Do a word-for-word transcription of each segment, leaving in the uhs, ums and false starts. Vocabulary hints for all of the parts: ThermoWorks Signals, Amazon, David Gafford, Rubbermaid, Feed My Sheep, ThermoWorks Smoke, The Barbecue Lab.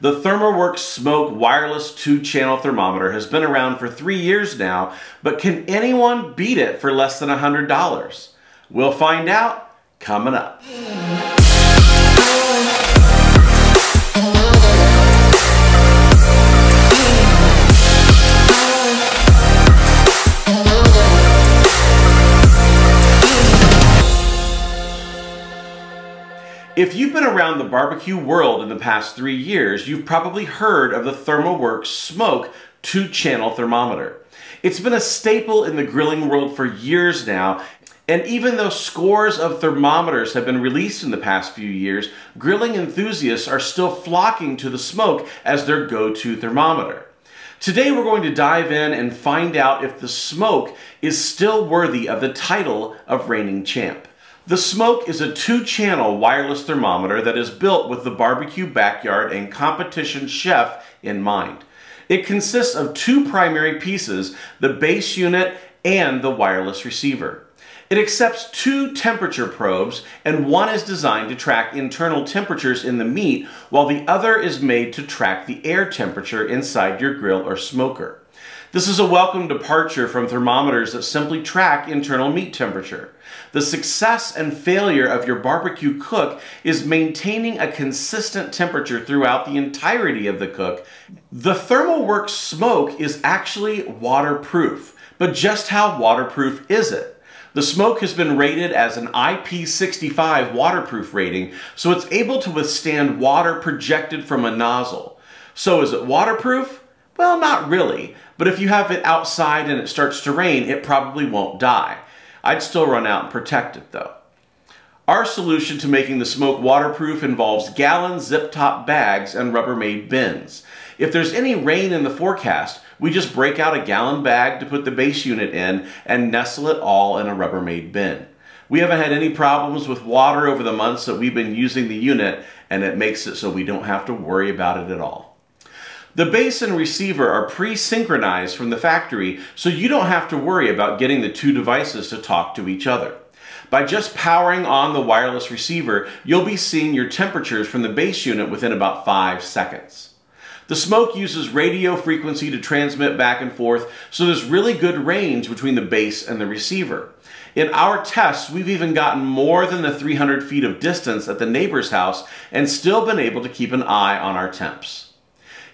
The ThermoWorks Smoke wireless two-channel thermometer has been around for three years now, but can anyone beat it for less than one hundred dollars? We'll find out coming up. If you've been around the barbecue world in the past three years, you've probably heard of the ThermoWorks Smoke two-channel thermometer. It's been a staple in the grilling world for years now, and even though scores of thermometers have been released in the past few years, grilling enthusiasts are still flocking to the Smoke as their go-to thermometer. Today we're going to dive in and find out if the Smoke is still worthy of the title of reigning champ. The Smoke is a two-channel wireless thermometer that is built with the barbecue backyard and competition chef in mind. It consists of two primary pieces, the base unit and the wireless receiver. It accepts two temperature probes, and one is designed to track internal temperatures in the meat, while the other is made to track the air temperature inside your grill or smoker. This is a welcome departure from thermometers that simply track internal meat temperature. The success and failure of your barbecue cook is maintaining a consistent temperature throughout the entirety of the cook. The ThermoWorks Smoke is actually waterproof, but just how waterproof is it? The Smoke has been rated as an I P sixty-five waterproof rating, so it's able to withstand water projected from a nozzle. So is it waterproof? Well, not really, but if you have it outside and it starts to rain, it probably won't die. I'd still run out and protect it though. Our solution to making the Smoke waterproof involves gallon zip-top bags and Rubbermaid bins. If there's any rain in the forecast, we just break out a gallon bag to put the base unit in and nestle it all in a Rubbermaid bin. We haven't had any problems with water over the months that we've been using the unit, and it makes it so we don't have to worry about it at all. The base and receiver are pre-synchronized from the factory, so you don't have to worry about getting the two devices to talk to each other. By just powering on the wireless receiver, you'll be seeing your temperatures from the base unit within about five seconds. The Smoke uses radio frequency to transmit back and forth, so there's really good range between the base and the receiver. In our tests, we've even gotten more than the three hundred feet of distance at the neighbor's house and still been able to keep an eye on our temps.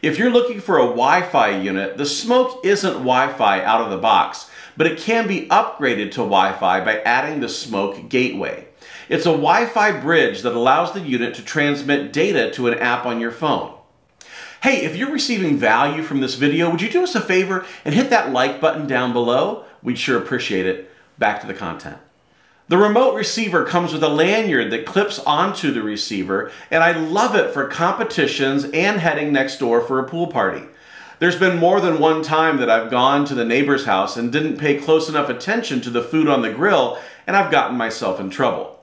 If you're looking for a Wi-Fi unit, the Smoke isn't Wi-Fi out of the box, but it can be upgraded to Wi-Fi by adding the Smoke Gateway. It's a Wi-Fi bridge that allows the unit to transmit data to an app on your phone. Hey, if you're receiving value from this video, would you do us a favor and hit that like button down below? We'd sure appreciate it. Back to the content. The remote receiver comes with a lanyard that clips onto the receiver, and I love it for competitions and heading next door for a pool party. There's been more than one time that I've gone to the neighbor's house and didn't pay close enough attention to the food on the grill, and I've gotten myself in trouble.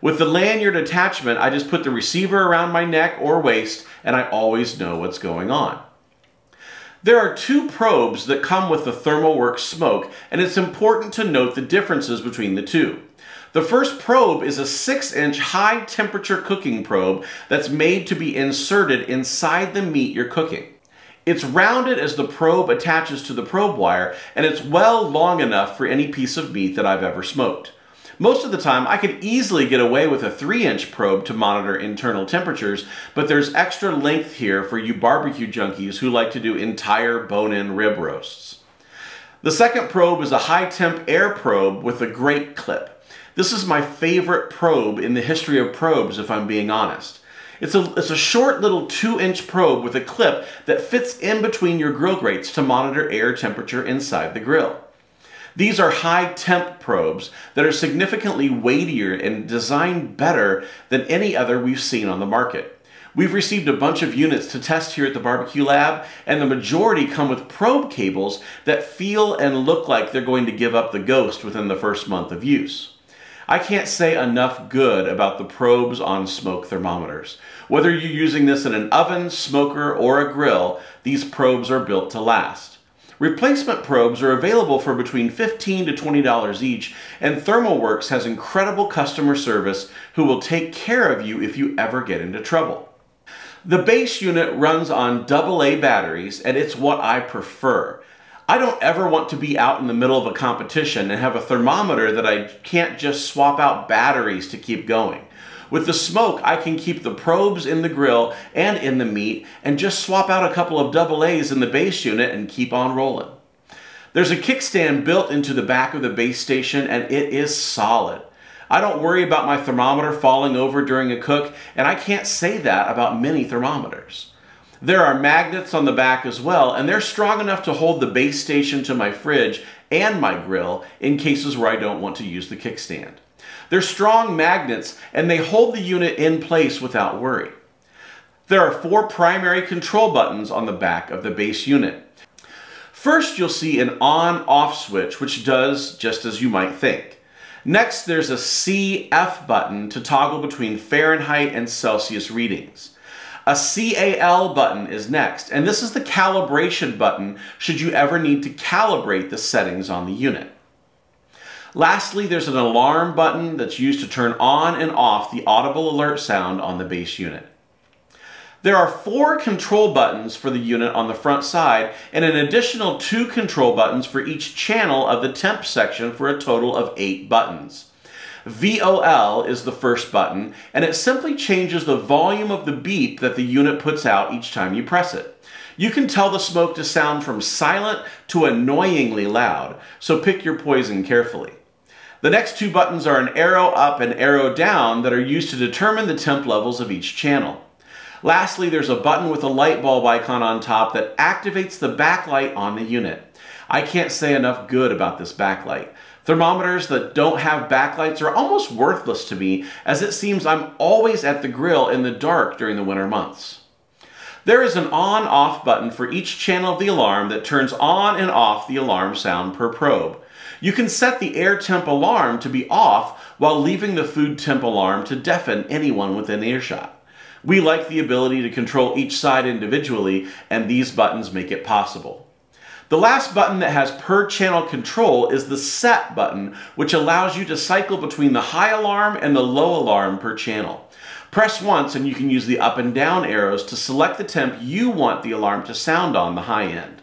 With the lanyard attachment, I just put the receiver around my neck or waist, and I always know what's going on. There are two probes that come with the ThermoWorks Smoke, and it's important to note the differences between the two. The first probe is a six inch high temperature cooking probe that's made to be inserted inside the meat you're cooking. It's rounded as the probe attaches to the probe wire, and it's well long enough for any piece of meat that I've ever smoked. Most of the time, I could easily get away with a three inch probe to monitor internal temperatures, but there's extra length here for you barbecue junkies who like to do entire bone-in rib roasts. The second probe is a high temp air probe with a grate clip. This is my favorite probe in the history of probes, if I'm being honest. It's a, it's a short little two inch probe with a clip that fits in between your grill grates to monitor air temperature inside the grill. These are high temp probes that are significantly weightier and designed better than any other we've seen on the market. We've received a bunch of units to test here at the Barbecue Lab, and the majority come with probe cables that feel and look like they're going to give up the ghost within the first month of use. I can't say enough good about the probes on Smoke thermometers. Whether you're using this in an oven, smoker, or a grill, these probes are built to last. Replacement probes are available for between fifteen to twenty dollars each, and ThermoWorks has incredible customer service who will take care of you if you ever get into trouble. The base unit runs on double A batteries, and it's what I prefer. I don't ever want to be out in the middle of a competition and have a thermometer that I can't just swap out batteries to keep going. With the Smoke, I can keep the probes in the grill and in the meat and just swap out a couple of double A's in the base unit and keep on rolling. There's a kickstand built into the back of the base station, and it is solid. I don't worry about my thermometer falling over during a cook, and I can't say that about many thermometers. There are magnets on the back as well, and they're strong enough to hold the base station to my fridge and my grill in cases where I don't want to use the kickstand. They're strong magnets, and they hold the unit in place without worry. There are four primary control buttons on the back of the base unit. First, you'll see an on-off switch, which does just as you might think. Next, there's a C F button to toggle between Fahrenheit and Celsius readings. A C A L button is next, and this is the calibration button should you ever need to calibrate the settings on the unit. Lastly, there's an alarm button that's used to turn on and off the audible alert sound on the base unit. There are four control buttons for the unit on the front side, and an additional two control buttons for each channel of the temp section for a total of eight buttons. V O L is the first button, and it simply changes the volume of the beep that the unit puts out each time you press it. You can tell the Smoke to sound from silent to annoyingly loud, so pick your poison carefully. The next two buttons are an arrow up and arrow down that are used to determine the temp levels of each channel. Lastly, there's a button with a light bulb icon on top that activates the backlight on the unit. I can't say enough good about this backlight. Thermometers that don't have backlights are almost worthless to me, as it seems I'm always at the grill in the dark during the winter months. There is an on-off button for each channel of the alarm that turns on and off the alarm sound per probe. You can set the air temp alarm to be off while leaving the food temp alarm to deafen anyone within earshot. We like the ability to control each side individually, and these buttons make it possible. The last button that has per channel control is the set button, which allows you to cycle between the high alarm and the low alarm per channel. Press once and you can use the up and down arrows to select the temp you want the alarm to sound on the high end.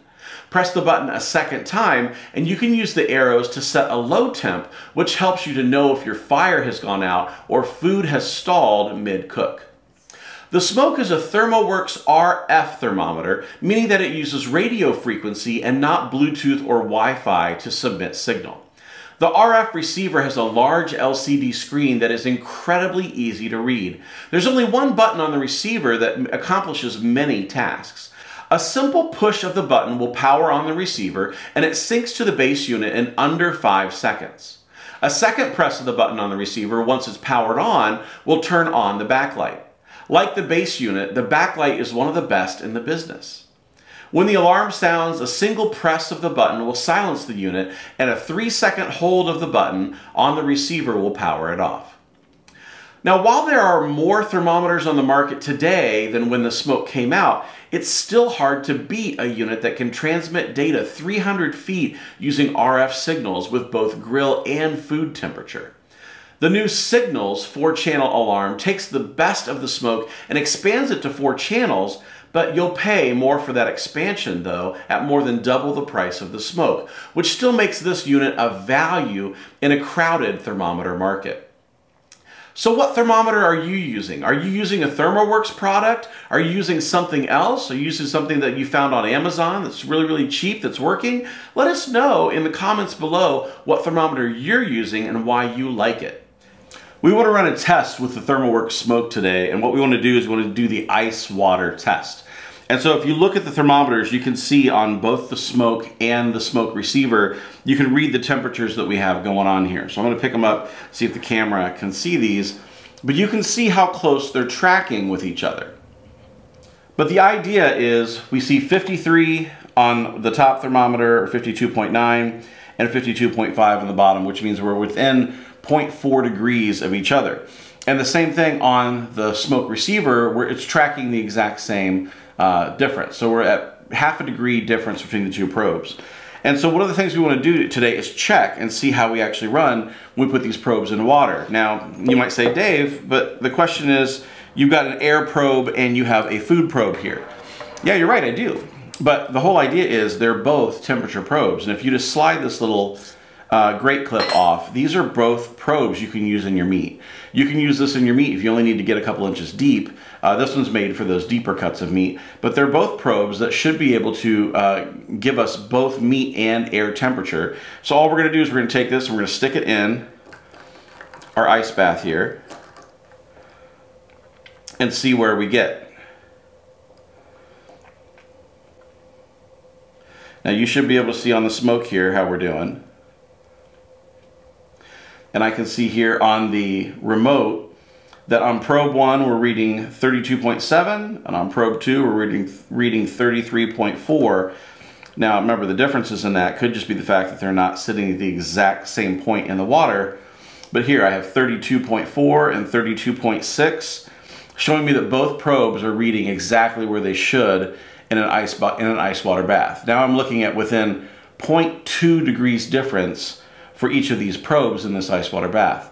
Press the button a second time and you can use the arrows to set a low temp, which helps you to know if your fire has gone out or food has stalled mid-cook. The Smoke is a ThermoWorks R F thermometer, meaning that it uses radio frequency and not Bluetooth or Wi-Fi to submit signal. The R F receiver has a large L C D screen that is incredibly easy to read. There's only one button on the receiver that accomplishes many tasks. A simple push of the button will power on the receiver, and it syncs to the base unit in under five seconds. A second press of the button on the receiver, once it's powered on, will turn on the backlight. Like the base unit, the backlight is one of the best in the business. When the alarm sounds, a single press of the button will silence the unit, and a three-second hold of the button on the receiver will power it off. Now, while there are more thermometers on the market today than when the Smoke came out, it's still hard to beat a unit that can transmit data three hundred feet using R F signals with both grill and food temperature. The new Signals four-channel alarm takes the best of the Smoke and expands it to four channels, but you'll pay more for that expansion, though, at more than double the price of the Smoke, which still makes this unit a value in a crowded thermometer market. So what thermometer are you using? Are you using a ThermoWorks product? Are you using something else? Are you using something that you found on Amazon that's really, really cheap that's working? Let us know in the comments below what thermometer you're using and why you like it. We want to run a test with the ThermoWorks Smoke today, and what we want to do is we want to do the ice water test. And so if you look at the thermometers, you can see on both the Smoke and the Smoke receiver, you can read the temperatures that we have going on here. So I'm going to pick them up, see if the camera can see these, but you can see how close they're tracking with each other. But the idea is we see fifty-three on the top thermometer, or fifty-two point nine, and fifty-two point five on the bottom, which means we're within zero point four degrees of each other. And the same thing on the Smoke receiver, where it's tracking the exact same uh, difference. So we're at half a degree difference between the two probes. And so one of the things we want to do today is check and see how we actually run when we put these probes in water. Now, you might say, Dave, but the question is, you've got an air probe and you have a food probe here. Yeah, you're right, I do. But the whole idea is they're both temperature probes. And if you just slide this little uh, grate clip off, these are both probes you can use in your meat. You can use this in your meat if you only need to get a couple inches deep. Uh, this one's made for those deeper cuts of meat, but they're both probes that should be able to uh, give us both meat and air temperature. So all we're gonna do is we're gonna take this and we're gonna stick it in our ice bath here and see where we get. Now you should be able to see on the smoke here how we're doing. And I can see here on the remote that on probe one we're reading thirty-two point seven and on probe two we're reading reading thirty-three point four. Now remember, the differences in that could just be the fact that they're not sitting at the exact same point in the water. But here I have thirty-two point four and thirty-two point six, showing me that both probes are reading exactly where they should in an ice, in an ice water bath. Now I'm looking at within zero point two degrees difference for each of these probes in this ice water bath.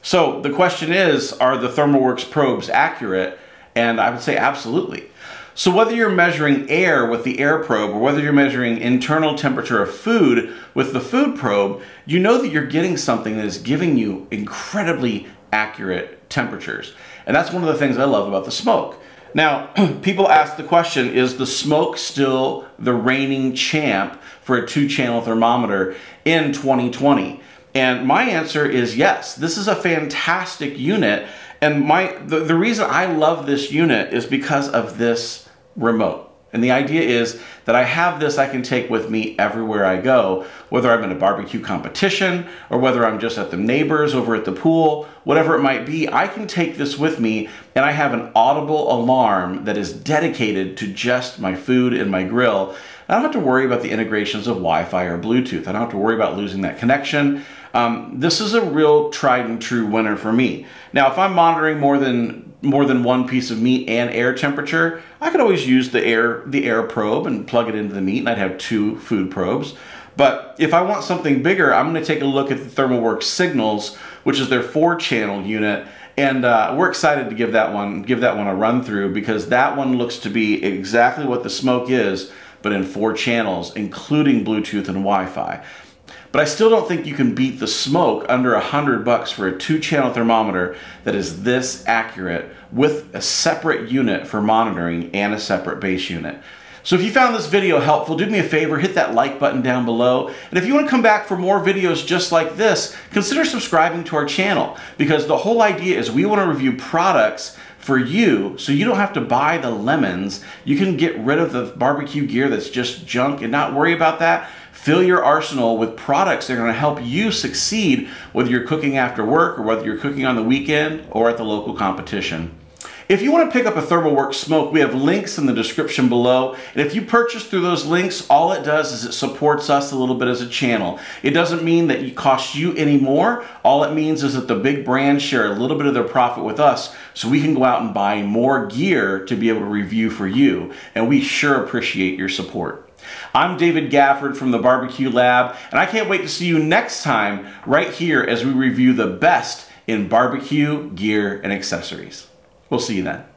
So the question is, are the ThermoWorks probes accurate? And I would say absolutely. So whether you're measuring air with the air probe or whether you're measuring internal temperature of food with the food probe, you know that you're getting something that is giving you incredibly accurate temperatures. And that's one of the things I love about the smoke. Now, people ask the question, is the smoke still the reigning champ for a two-channel thermometer in twenty twenty? And my answer is yes. This is a fantastic unit. And my the, the reason I love this unit is because of this remote. And the idea is that I have this I can take with me everywhere I go, whether I'm in a barbecue competition or whether I'm just at the neighbors over at the pool, whatever it might be, I can take this with me and I have an audible alarm that is dedicated to just my food and my grill. I don't have to worry about the integrations of Wi-Fi or Bluetooth. I don't have to worry about losing that connection. Um, this is a real tried and true winner for me. Now, if I'm monitoring more than more than one piece of meat and air temperature, I could always use the air, the air probe and plug it into the meat and I'd have two food probes. But if I want something bigger, I'm gonna take a look at the ThermoWorks Signals, which is their four channel unit. And uh, we're excited to give that one, give that one a run through, because that one looks to be exactly what the smoke is, but in four channels, including Bluetooth and Wi-Fi. But I still don't think you can beat the smoke under a hundred bucks for a two channel thermometer that is this accurate with a separate unit for monitoring and a separate base unit. So if you found this video helpful, do me a favor, hit that like button down below. And if you want to come back for more videos just like this, consider subscribing to our channel, because the whole idea is we want to review products for you, so you don't have to buy the lemons. You can get rid of the barbecue gear that's just junk and not worry about that. Fill your arsenal with products that are gonna help you succeed, whether you're cooking after work or whether you're cooking on the weekend or at the local competition. If you wanna pick up a ThermoWorks Smoke, we have links in the description below. And if you purchase through those links, all it does is it supports us a little bit as a channel. It doesn't mean that it costs you any more. All it means is that the big brands share a little bit of their profit with us so we can go out and buy more gear to be able to review for you. And we sure appreciate your support. I'm David Gafford from The Barbecue Lab, and I can't wait to see you next time right here as we review the best in barbecue gear and accessories. We'll see you then.